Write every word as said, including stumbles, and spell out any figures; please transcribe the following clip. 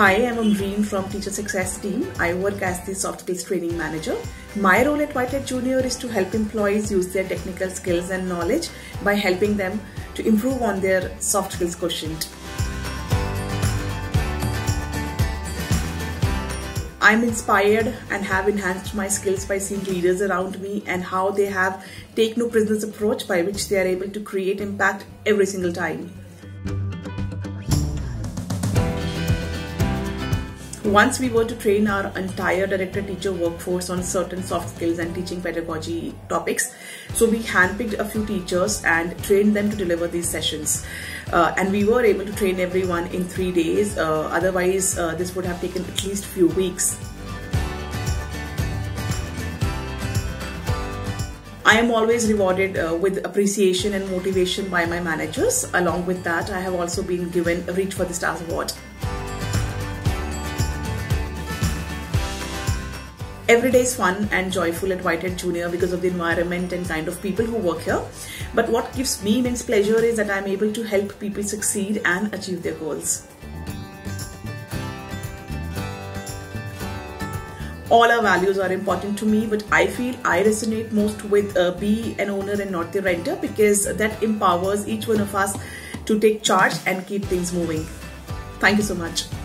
Hi, I'm Amreen from Teacher Success Team. I work as the Soft Skills Training Manager. My role at WhiteHat Junior is to help employees use their technical skills and knowledge by helping them to improve on their soft skills quotient. I'm inspired and have enhanced my skills by seeing leaders around me and how they have take no prisoners approach by which they are able to create impact every single time. Once we were to train our entire director-teacher workforce on certain soft skills and teaching pedagogy topics, so we handpicked a few teachers and trained them to deliver these sessions. Uh, and we were able to train everyone in three days, uh, otherwise uh, this would have taken at least few weeks. I am always rewarded uh, with appreciation and motivation by my managers. Along with that, I have also been given a Reach for the Stars Award. Every day is fun and joyful at WhiteHat Junior because of the environment and kind of people who work here. But what gives me immense pleasure is that I am able to help people succeed and achieve their goals. All our values are important to me, but I feel I resonate most with uh, be an owner and not the renter, because that empowers each one of us to take charge and keep things moving. Thank you so much.